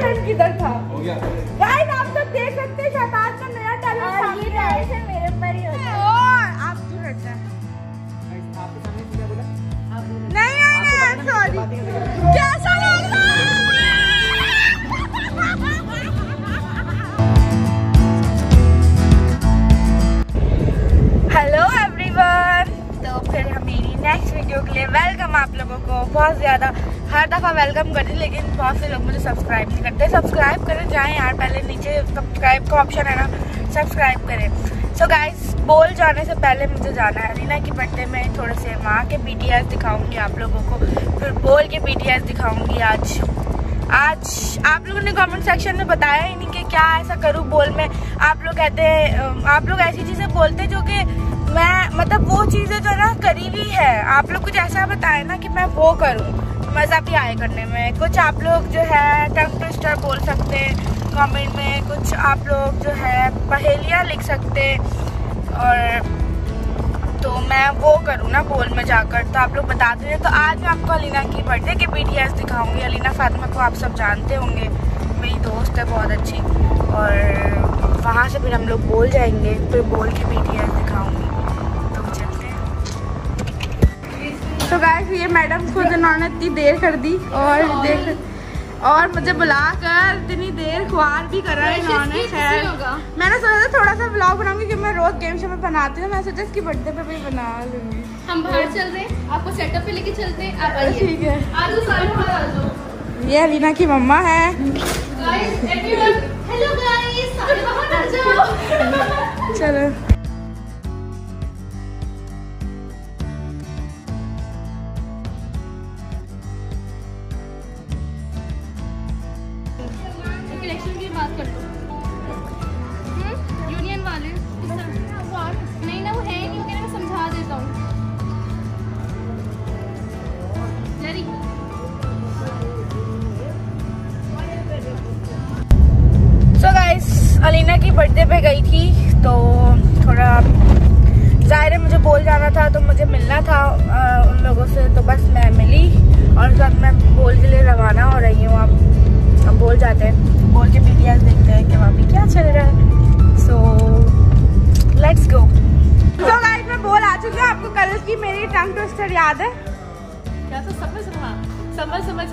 Talent किधर था? हो गया गाइस, आप तो देख सकते हैं शैतान का नया टैलेंट सामने आ रहा है। मेरे पर ही होता है और आप क्यों रहता है गाइस? आपके सामने क्या बोला? नहीं नहीं आई एम सॉरी। कैसा लग रहा है? हेलो एवरीवन, तो फिर हमारी नेक्स्ट वीडियो के लिए वेलकम। आप लोगों को बहुत ज़्यादा हर दफ़ा वेलकम करते, लेकिन बहुत से लोग मुझे सब्सक्राइब नहीं करते। सब्सक्राइब करें, जाएं यार, पहले नीचे सब्सक्राइब का ऑप्शन है ना, सब्सक्राइब करें। सो गाइस, बोल जाने से पहले मुझे जाना है अलीना के बर्थडे में। थोड़े से माँ के BTS दिखाऊँगी आप लोगों को, फिर बोल के BTS दिखाऊँगी। आज आप लोगों ने कमेंट सेक्शन में बताया ही नहीं कि क्या ऐसा करूँ बोल में। आप लोग कहते हैं, आप लोग ऐसी चीज़ें बोलते जो कि मैं मतलब वो चीज़ें जो ना करीबी है। आप लोग कुछ ऐसा बताएं ना कि मैं वो करूँ, मज़ा भी आए करने में। कुछ आप लोग जो है टंग ट्विस्टर बोल सकते हैं कमेंट में, कुछ आप लोग जो है पहेलियाँ लिख सकते, और तो मैं वो करूँ ना बोल में जाकर, तो आप लोग बताते हैं। तो आज मैं आपको अलीना की बर्थडे के BTS दिखाऊंगी। अलीना फातिमा को आप सब जानते होंगे, मेरी दोस्त है बहुत अच्छी, और वहाँ से फिर हम लोग बोल जाएंगे, फिर बोल के BTS दिखाऊंगी। तो चलते हैं। तो गाइस, ये मैडम खुद उन्होंने इतनी देर कर दी और देख और मुझे बुलाकर इतनी देर ख्वार भी करा इन्होंने। खैर मैंने सोचा था थोड़ा सा व्लॉग बनाऊंगी क्योंकि मैं रोज गेम शो में बनाती हूँ। मैं सोचा इसकी बर्थडे पे भी बना लूंगी। हम बाहर चल रहे हैं, आपको सेटअप पे लेके चलते हैं, आप आइए। ठीक है, आ जाओ सारे बाहर आ जाओ। ये अलीना की मम्मा है। गाइस एवरीवन, हेलो गाइस, सारे बाहर आ जाओ। चलो अलीना की बर्थडे पे गई थी, तो थोड़ा ज़ाहिर है मुझे बोल जाना था, तो मुझे मिलना था उन लोगों से। तो बस मैं मिली और साथ मैं बोल के लिए रवाना हो रही हूँ। अब बोल जाते हैं, बोल के BTS देखते हैं कि वहाँ पे क्या चल रहा है। So let's go. तो गाइस, मैं बोल आ चुकी हूँ। आपको कलर्स की मेरी टंग ट्विस्टर याद है क्या? तो समझ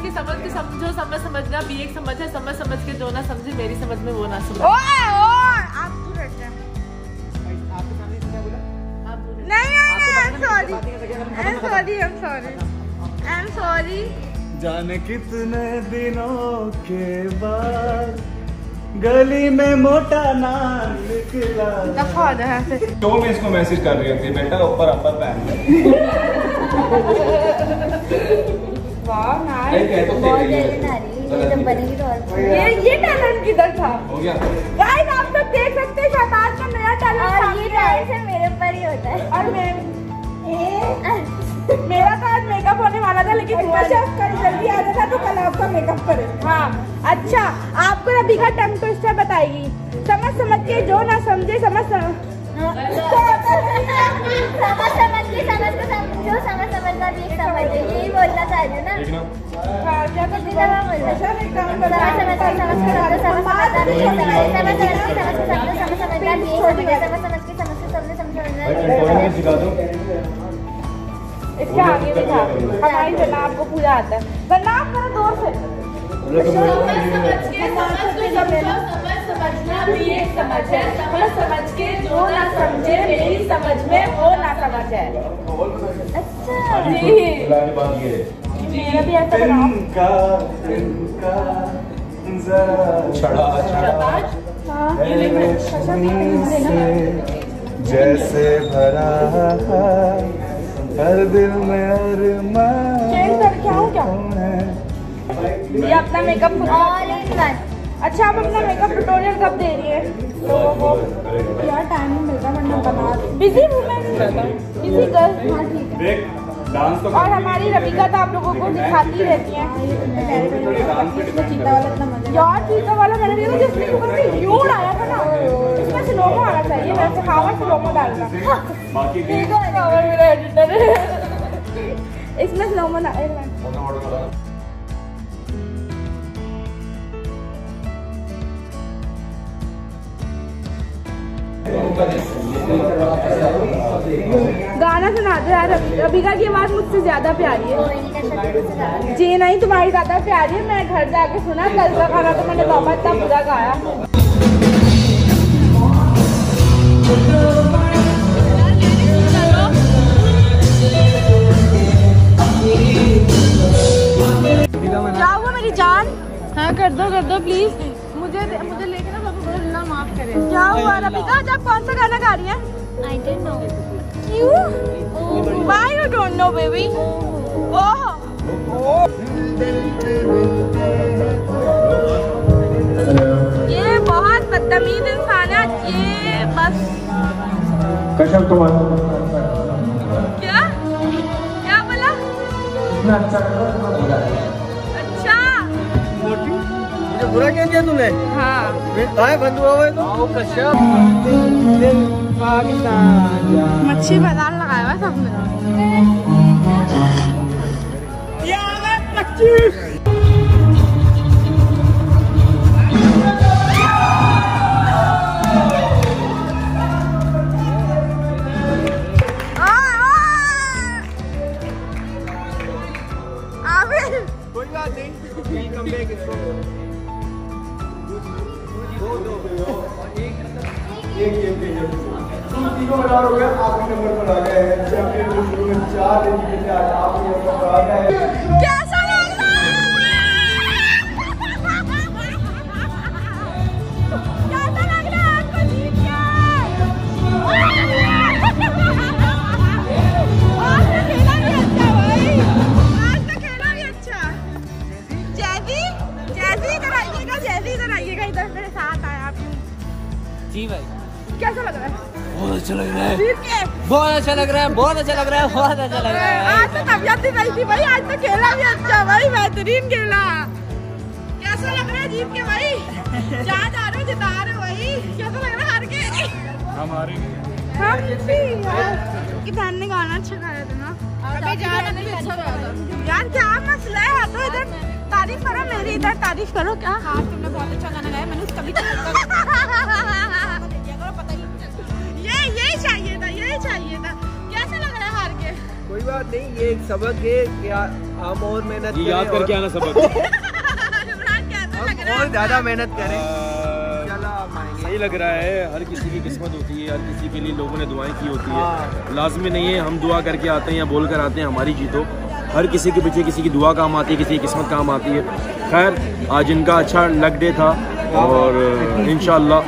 के समझना बी एक समझे, समझ के जो ना समझे मेरी समझ में वो ना समझ। आप क्यों रटते हैं? आपके सामने क्या बोला? नहीं I am sorry, I am sorry. जाने कितने दिनों के बाद गली में मोटा नाम निकला। तो मैं इसको मैसेज कर रही थी, बेटा ऊपर अपर पहन। वाह नाइस, बहुत टैलेंट आ रही है। ये तो पनीर और ये टैलेंट किधर था? हो गया गाइस, आप तो देख सकते हैं शैतान का नया टैलेंट सामने आ रहा है। ये मेरे पर ही होता है। और मेरा तो आज मेकअप होने वाला था, लेकिन कशाफ कल जल्दी आ जाता तो कल आपका मेकअप करे। हाँ अच्छा, आपको अभी का टंग ट्विस्टर बताएगी। समझ के जो ना समझे, समझ के यही बोलना था जो ना। क्या करती था इसके आगे भी था हमारी जनाब को पूरा आता है। जनाब मेरा दोस्त है। समझना भी एक समझ है, समझ के जो ना समझे मेरी समझ में वो ना समझ है। अच्छा जी, मेरा भी ऐसा बनाओ। इनका जरा जैसे भरा हर दिल में अरमान। ये अपना मेकअप खुद। अच्छा, आप अपना मेकअप ट्यूटोरियल कब दे रही है? तो वो यार टाइम नहीं मिलता, वरना बना बिजी हूँ मैं। किसी गर्ल, हाँ ठीक है। और हमारी रबिका तो आप लोगों को दिखाती रहती है यार। चीता वाला मैंने देखा, जिसके ऊपर से यूड आया था ना, उसमें स्लोमो आना चाहिए। वैसे खावर स्लोमो डालना। मेरा एडिटर है, इसमें स्लोमो ना। गाना सुना दो यार। रबीका की आवाज़ मुझसे ज़्यादा प्यारी है। जी नहीं, तुम्हारी ज़्यादा प्यारी है। मैं घर जाके सुना, कल का खाना तो मैंने बाबा इतना पूरा खाया। हाँ कर दो प्लीज। मुझे लेके ना अल्लाह माफ करे। क्या हुआ रबीका, आप कौन सा गाना गा रही हैं? I don't know. क्यों? Why you don't know baby? ओह ये बहुत बदतमीज इंसान है ये। बस कशफ तुम्हारा क्या क्या बोला? बुरा क्या किया तूने? हाँ। बंद हुआ है तो कश्यप मच्छी बाजार लगाया हुआ सबने। कोई बात नहीं, दो और एक बराबर हो गया। आपके नंबर पर आ गए हैं चैंपियन शुरू में 4 दिन के बाद आपके नंबर पर आ गए हैं। कैसा लग रहा है? कैसा लग रहा है आपको जीत के? आज का खेला भी अच्छा भाई, आज का खेला भी अच्छा। जैसी इधर आइएगा, इधर मेरे साथ आया आप जी भाई। कैसा लग रहा है? बहुत अच्छा लग रहा है, बहुत अच्छा लग रहा है, बहुत अच्छा लग रहा है, बहुत अच्छा लग रहा है। आज तो तबियत ही नहीं थी भाई, आज तो खेला भी अच्छा भाई, बेहतरीन खेला। कैसा लग रहा है जीत के भाई? जहाँ जा रहे हो जिता रहे हो भाई, कैसा लग रहा है हार के? हम हारे हम बहन ने गाना अच्छा गाया था ना, यार क्या मसला है? तो इधर तारीफ करो मेरी, इधर तारीफ करो क्या? हाँ तुमने बहुत अच्छा गाना गाया, मैंने उसका भी पता ही नहीं। यही चाहिए था, यही चाहिए था। कैसा लग रहा है हार के? कोई बात नहीं, ये एक सबक है कि हम और मेहनत याद करके आना सबक। और ज्यादा मेहनत करें, सही लग रहा है। हर किसी की किस्मत होती है, हर किसी के लिए लोगों ने दुआएं की होती है। लाजमी नहीं है हम दुआ करके आते हैं या बोल कर आते हैं हमारी जीतो। हर किसी के पीछे किसी की दुआ काम आती है, किसी की किस्मत काम आती है। खैर आज इनका अच्छा लग डे था और इंशाल्लाह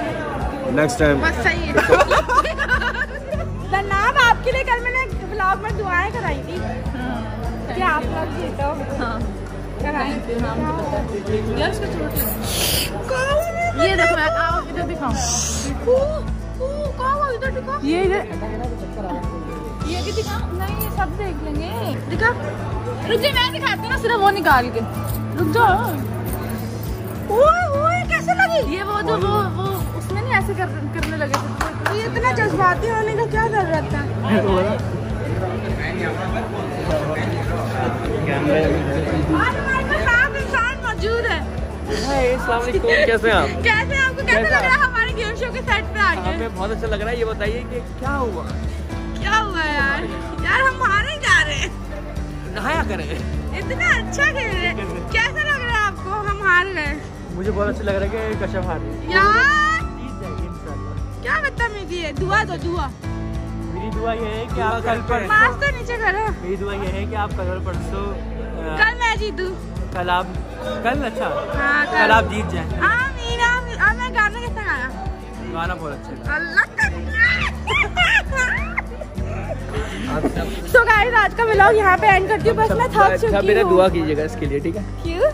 नेक्स्ट टाइम बस सही है। जनाब आपके लिए कल मैंने ब्लॉग में दुआएं कराई थी। हाँ। क्या आप लोग जीते हो? हाँ। ये देखो आओ इधर दिखाओ। आओ इधर दिखाओ। ये दिखाओ। नहीं ये सब देख लेंगे। दिखा रुक जाओ, मैं दिखाती हूँ ना सिर्फ वो निकाल के। रुक जाओ। ओए ओए कैसे लगी? ये वो जो वो उसमें नहीं ऐसे करने लगे तो ये इतना जज्बाती होने का क्या जरूरत था? साफ इंसान मौजूद है। कैसे आप? कैसे आपको कैसा लग रहा है हमारे गेम शो के सेट पे आके? हमें बहुत अच्छा लग रहा है। ये बताइए कि क्या हुआ यार हम बाहर ही जा रहे हैं। नहाया करें, इतना अच्छा खेल रहे। कैसा लग रहा है आपको? हम हार गए। मुझे बहुत अच्छा लग रहा है कि कशफ हार गई। यार जीत जाएगी इंशाल्लाह। क्या बदतमीजी है। दुआ दो दुआ। मेरी दुआ ये है कि आप कल पर मास्टर नीचे करो। मेरी दुआ ये है कि आप कल परसों कल मैं जीतूं। कल आप कल अच्छा हां कल आप जीत जाएं। आमीन आमीन। अब मैं गाना कैसा गाया? गाना बहुत अच्छा लगा। अल्लाह का So guys, आज का व्लॉग यहाँ पे एंड करती हूँ। बस मैं थक चुकी हूँ। दुआ कीजिएगा इसके लिए, ठीक है? क्यों?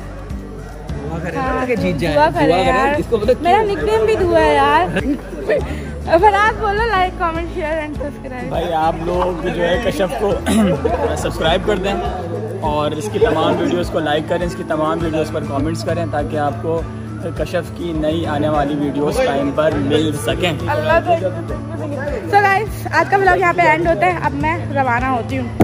दुआ करें कि जीत जाए। दुआ करें यार। इसको पता मेरा निकनेम भी दुआ है यार। अगर आप बोलो like comment share and subscribe. भाई आप लोग जो है कशफ को सब्सक्राइब कर दें और इसकी तमाम वीडियोस को लाइक करें, इसकी तमाम वीडियोस पर कमेंट्स करें ताकि आपको कशफ की नई आने वाली वीडियोस टाइम पर मिल सकें। So guys, आज का व्लॉग यहाँ पे एंड होता है। अब मैं रवाना होती हूँ।